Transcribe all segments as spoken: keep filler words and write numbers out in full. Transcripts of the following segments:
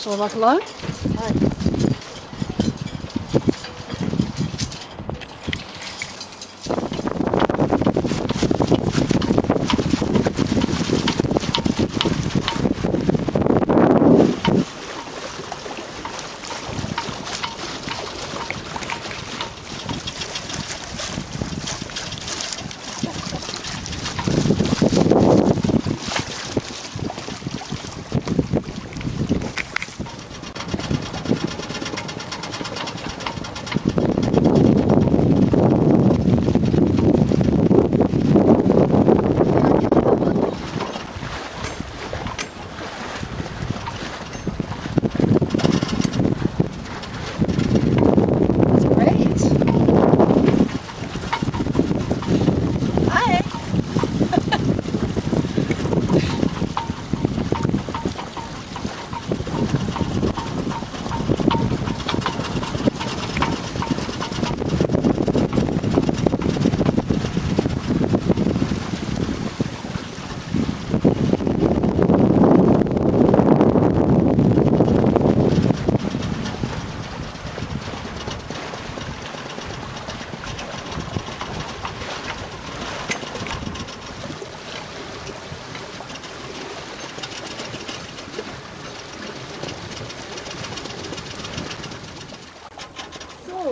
So like alone? Right.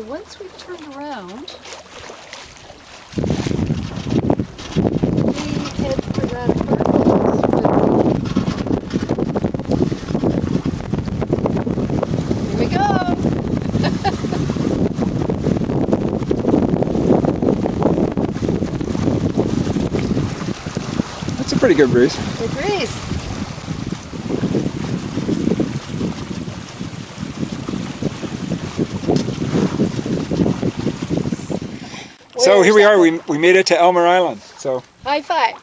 Once we've turned around, we head for that purple. Here we go! That's a pretty good breeze. Good breeze. So here we are, we, we made it to Aylmer Island, so... High five!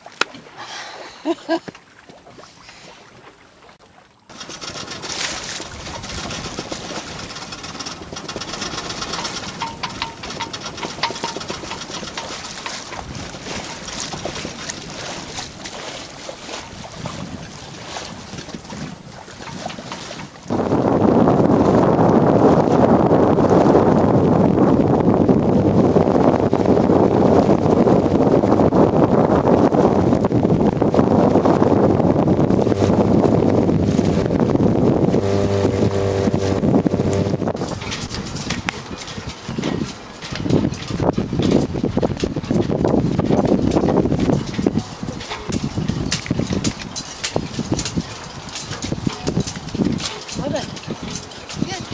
Good.